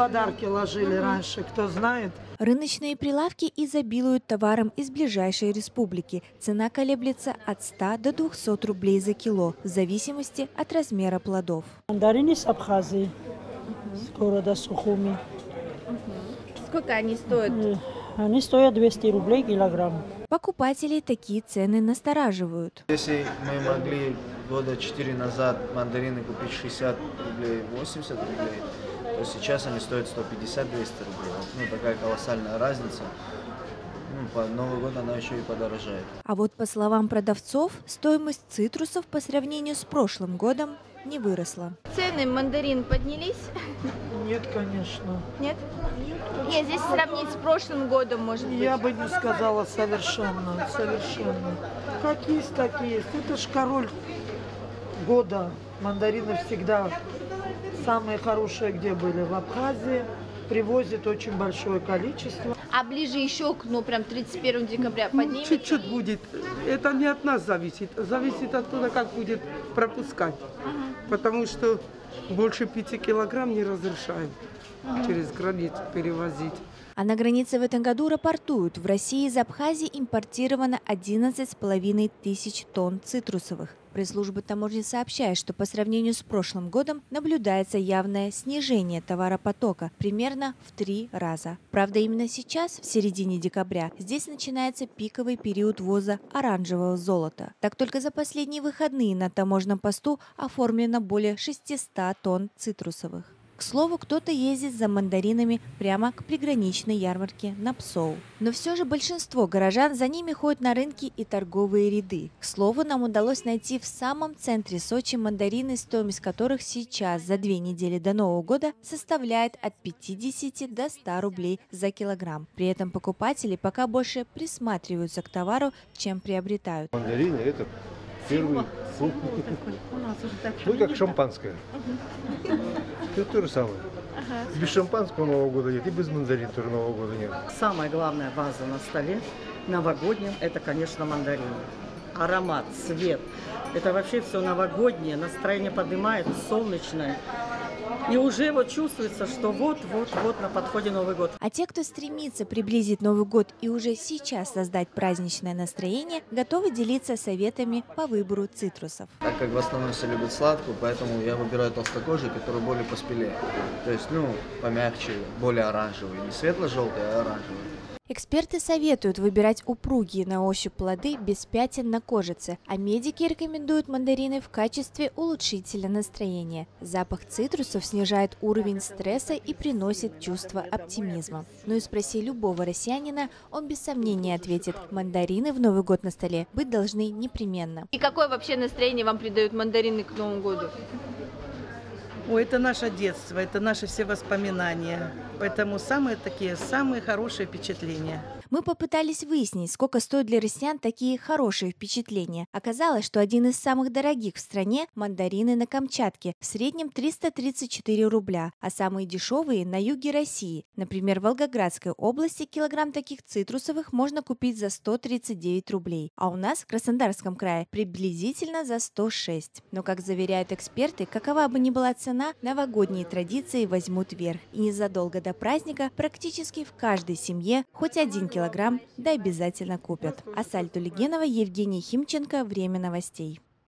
подарки ложили раньше, кто знает. Рыночные прилавки изобилуют товаром из ближайшей республики. Цена колеблется от 100 до 200 рублей за кило, в зависимости от размера плодов. Мандарины с Абхазии, с города Сухоми. Сколько они стоят? Они стоят 200 рублей килограмм. Покупателей такие цены настораживают. Если мы могли года 4 назад мандарины купить 60 рублей, 80 рублей, то сейчас они стоят 150-200 рублей. Ну, такая колоссальная разница. Ну, по Новый год она еще и подорожает. А вот по словам продавцов, стоимость цитрусов по сравнению с прошлым годом не выросла. Цены мандарин поднялись? Нет, конечно. Нет? Нет, здесь сравнить с прошлым годом, может быть. Я бы не сказала совершенно, совершенно. Как есть, так есть. Это ж король года. Мандарины всегда самые хорошие, где были. В Абхазии привозят очень большое количество. А ближе еще к, ну, прям 31 декабря поднимется? Чуть-чуть будет. Это не от нас зависит. Зависит от того, как будет пропускать. Потому что больше 5 килограмм не разрешаем через границу перевозить. А на границе в этом году рапортуют. В России из Абхазии импортировано 11,5 тысяч тонн цитрусовых. Пресс-служба таможни сообщает, что по сравнению с прошлым годом наблюдается явное снижение товаропотока примерно в 3 раза. Правда, именно сейчас, в середине декабря, здесь начинается пиковый период ввоза оранжевого золота. Так, только за последние выходные на таможенном посту оформлено более 600 тонн цитрусовых. К слову, кто-то ездит за мандаринами прямо к приграничной ярмарке на ПСОУ. Но все же большинство горожан за ними ходят на рынки и торговые ряды. К слову, нам удалось найти в самом центре Сочи мандарины, стоимость которых сейчас, за 2 недели до Нового года, составляет от 50 до 100 рублей за килограмм. При этом покупатели пока больше присматриваются к товару, чем приобретают. Мандарины – это первый фрукт. Ну, как шампанское. Это то же самое. Без шампанского Нового года нет, и без мандарин тоже Нового года нет. Самая главная база на столе новогоднем – это, конечно, мандарин. Аромат, цвет. Это вообще все новогоднее, настроение поднимает, солнечное. И уже вот чувствуется, что вот на подходе Новый год. А те, кто стремится приблизить Новый год и уже сейчас создать праздничное настроение, готовы делиться советами по выбору цитрусов. Так как в основном все любят сладкую, поэтому я выбираю толстокожие, которые более поспелее. То есть, ну, помягче, более оранжевые. Не светло-желтые, а оранжевые. Эксперты советуют выбирать упругие на ощупь плоды без пятен на кожице, а медики рекомендуют мандарины в качестве улучшителя настроения. Запах цитрусов снижает уровень стресса и приносит чувство оптимизма. Ну и спроси любого россиянина, он без сомнения ответит: мандарины в Новый год на столе быть должны непременно. И какое вообще настроение вам придают мандарины к Новому году? Ой, это наше детство, это наши все воспоминания, поэтому самые хорошие впечатления. Мы попытались выяснить, сколько стоят для россиян такие хорошие впечатления. Оказалось, что один из самых дорогих в стране – мандарины на Камчатке, в среднем 334 рубля, а самые дешевые – на юге России. Например, в Волгоградской области килограмм таких цитрусовых можно купить за 139 рублей, а у нас в Краснодарском крае приблизительно за 106. Но, как заверяют эксперты, какова бы ни была цена, новогодние традиции возьмут верх. И незадолго до праздника практически в каждой семье хоть 1 килограмм да обязательно купят. Асаль Тулигенова, Евгений Химченко. Время новостей.